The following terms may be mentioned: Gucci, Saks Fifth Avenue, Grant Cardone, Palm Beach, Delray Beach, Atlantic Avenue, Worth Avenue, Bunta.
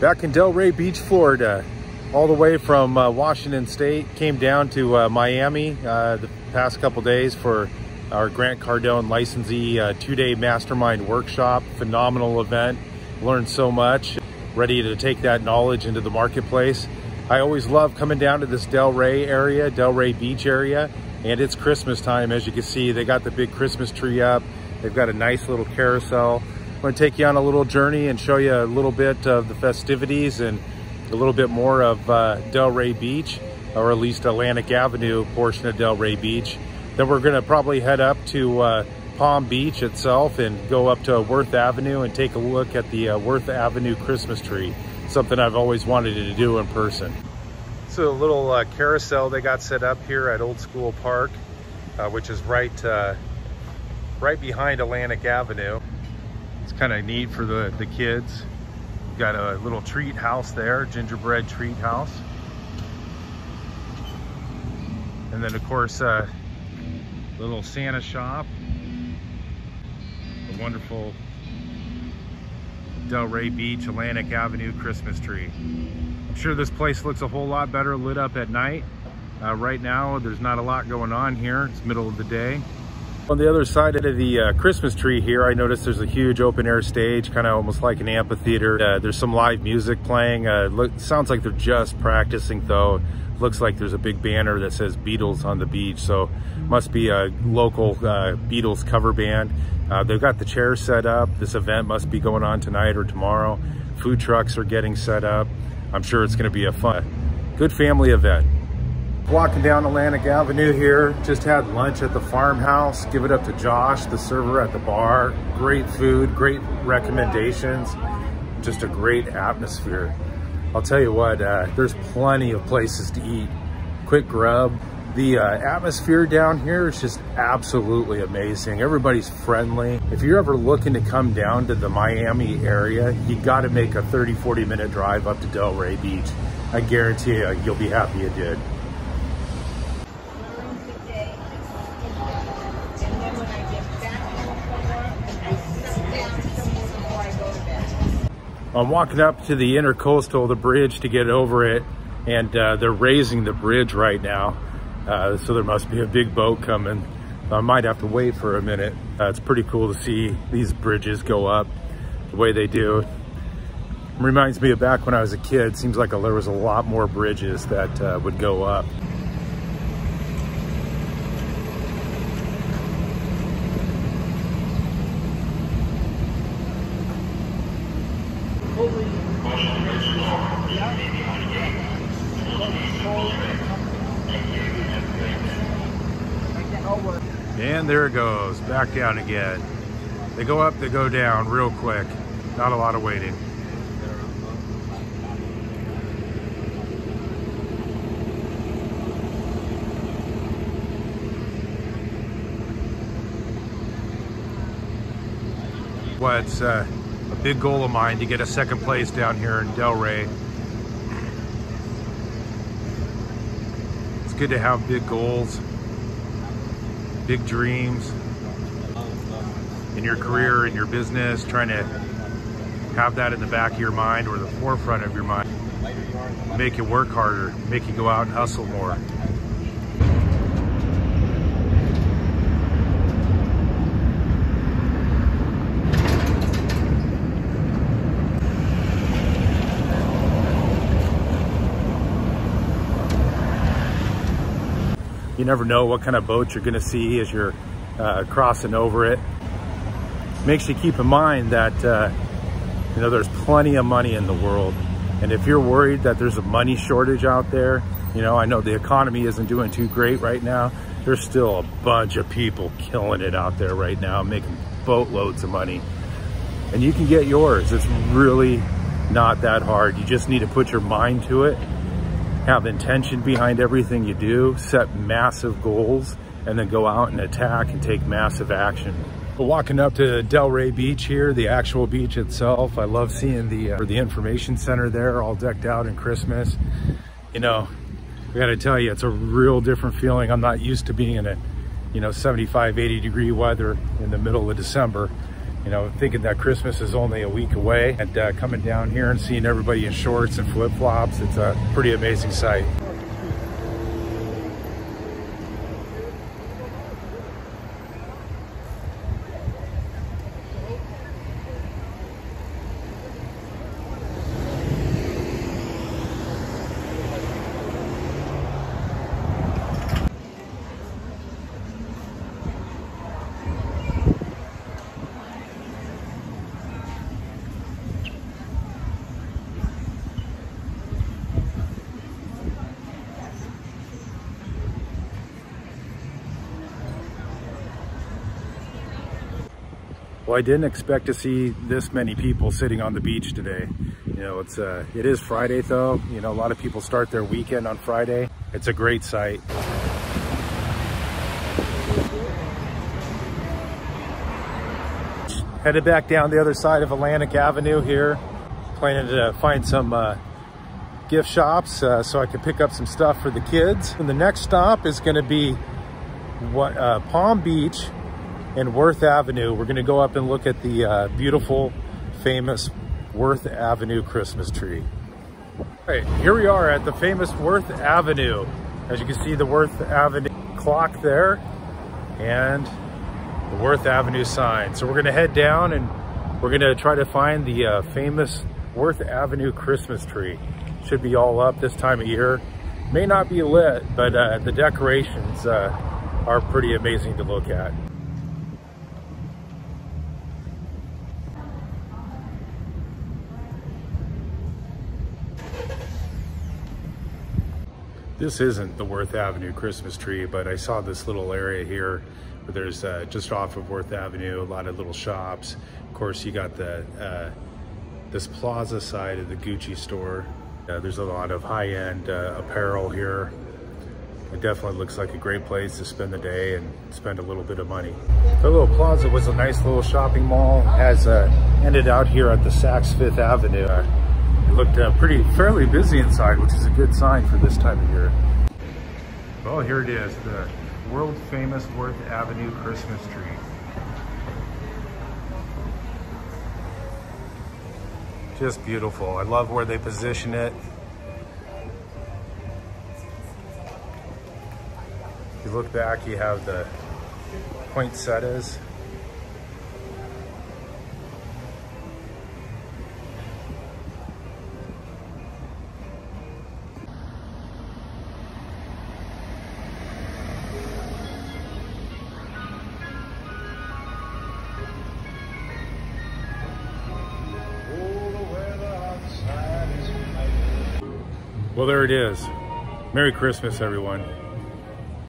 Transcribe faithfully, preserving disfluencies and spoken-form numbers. back in Delray Beach, Florida, all the way from uh, Washington State. Came down to uh, Miami uh, the past couple days for our Grant Cardone licensee uh, two-day mastermind workshop. Phenomenal event. Learned so much. Ready to take that knowledge into the marketplace. I always love coming down to this Delray area, Delray Beach area, and it's Christmas time. As you can see, they got the big Christmas tree up. They've got a nice little carousel. I'm gonna take you on a little journey and show you a little bit of the festivities and a little bit more of uh, Delray Beach, or at least Atlantic Avenue portion of Delray Beach. Then we're gonna probably head up to uh, Palm Beach itself and go up to Worth Avenue and take a look at the uh, Worth Avenue Christmas tree. Something I've always wanted to do in person. So a little uh, carousel they got set up here at Old School Park, uh, which is right uh, right behind Atlantic Avenue. It's kind of neat for the, the kids. We've got a little treat house there, gingerbread treat house. And then of course, uh, little Santa shop. A wonderful Delray Beach, Atlantic Avenue Christmas tree. I'm sure this place looks a whole lot better lit up at night. Uh, right now, there's not a lot going on here. It's middle of the day. On the other side of the uh, Christmas tree here, I noticed there's a huge open air stage, kind of almost like an amphitheater. Uh, there's some live music playing. Uh, look, sounds like they're just practicing though. Looks like there's a big banner that says Beatles on the Beach, so must be a local uh, Beatles cover band. Uh, they've got the chairs set up. This event must be going on tonight or tomorrow. Food trucks are getting set up. I'm sure it's gonna be a fun, good family event. Walking down Atlantic Avenue here, just had lunch at the farmhouse. Give it up to Josh, the server at the bar. Great food, great recommendations. Just a great atmosphere. I'll tell you what, uh, there's plenty of places to eat. Quick grub. The uh, atmosphere down here is just absolutely amazing. Everybody's friendly. If you're ever looking to come down to the Miami area, you gotta make a thirty, forty minute drive up to Delray Beach. I guarantee you, you'll be happy you did. I'm walking up to the intercoastal, the bridge to get over it, and uh, they're raising the bridge right now. Uh, so there must be a big boat coming. I might have to wait for a minute. Uh, it's pretty cool to see these bridges go up the way they do. It reminds me of back when I was a kid. It seems like there was a lot more bridges that uh, would go up. And there it goes, back down again. They go up, they go down real quick. Not a lot of waiting. Well, it's uh, a big goal of mine to get a second place down here in Delray. It's good to have big goals, big dreams in your career, in your business, trying to have that in the back of your mind or the forefront of your mind. Make you work harder, make you go out and hustle more. You never know what kind of boat you're gonna see as you're uh, crossing over it. Makes you keep in mind that uh, you know, there's plenty of money in the world. And if you're worried that there's a money shortage out there, you know, I know the economy isn't doing too great right now. There's still a bunch of people killing it out there right now, making boatloads of money. And you can get yours. It's really not that hard. You just need to put your mind to it. Have intention behind everything you do, set massive goals, and then go out and attack and take massive action. But walking up to Delray Beach here, the actual beach itself, I love seeing the uh, the information center there all decked out in Christmas. You know, I gotta tell you, it's a real different feeling. I'm not used to being in a, you know, seventy-five, eighty degree weather in the middle of December. you know, thinking that Christmas is only a week away, and uh, coming down here and seeing everybody in shorts and flip-flops, it's a pretty amazing sight. Well, I didn't expect to see this many people sitting on the beach today. You know, it's uh, it is Friday though. You know, a lot of people start their weekend on Friday. It's a great sight. Headed back down the other side of Atlantic Avenue here. Planning to find some uh, gift shops uh, so I can pick up some stuff for the kids. And the next stop is gonna be what uh, Palm Beach and Worth Avenue. We're gonna go up and look at the uh, beautiful, famous Worth Avenue Christmas tree. All right, here we are at the famous Worth Avenue. As you can see, the Worth Avenue clock there and the Worth Avenue sign. So we're gonna head down and we're gonna try to find the uh, famous Worth Avenue Christmas tree. Should be all up this time of year. May not be lit, but uh, the decorations uh, are pretty amazing to look at. This isn't the Worth Avenue Christmas tree, but I saw this little area here where there's uh, just off of Worth Avenue, a lot of little shops. Of course, you got the uh, this plaza side of the Gucci store. Uh, there's a lot of high-end uh, apparel here. It definitely looks like a great place to spend the day and spend a little bit of money. The little plaza was a nice little shopping mall. Has uh, ended out here at the Saks Fifth Avenue. Uh, It looked uh, pretty, fairly busy inside, which is a good sign for this time of year. Well, here it is, the world famous Worth Avenue Christmas tree. Just beautiful. I love where they position it. If you look back, you have the poinsettias. Well, there it is. Merry Christmas, everyone.